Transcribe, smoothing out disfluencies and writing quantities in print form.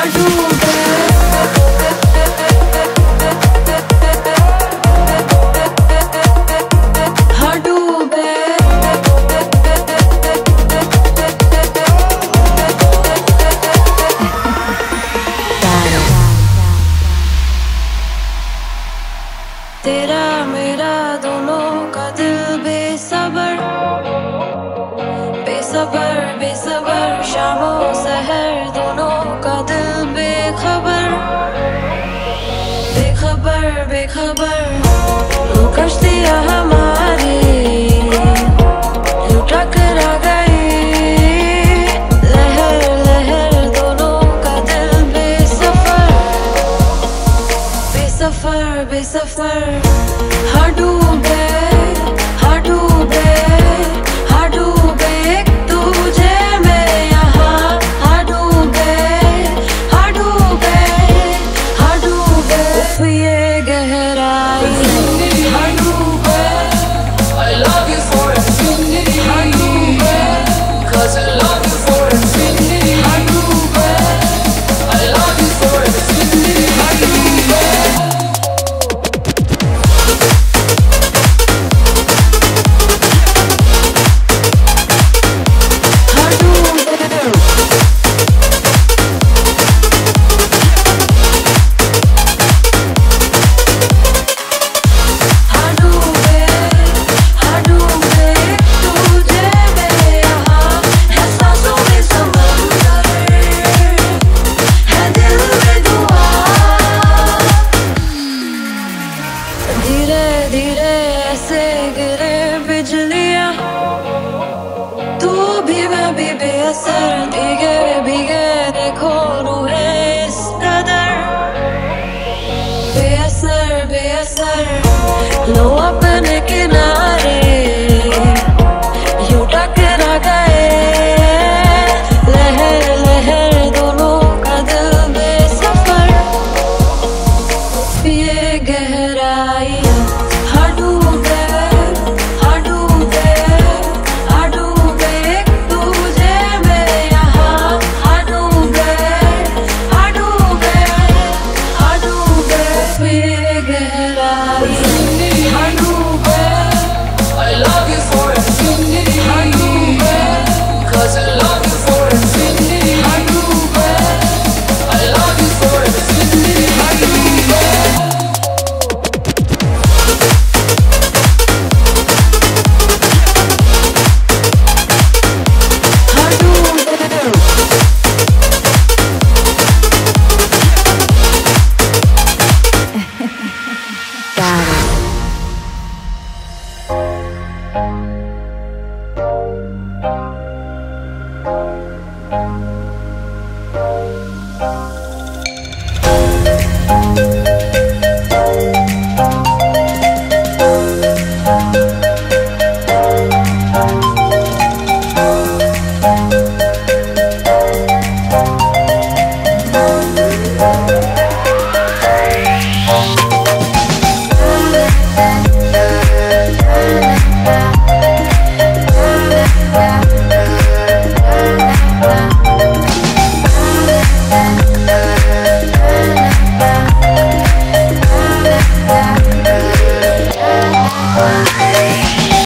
तेरा मेरा दोनों का दिल बेसबर बेसबर बेसबर, शामों सहर दोनों का दिल बेखबर बेखबर बेखबर।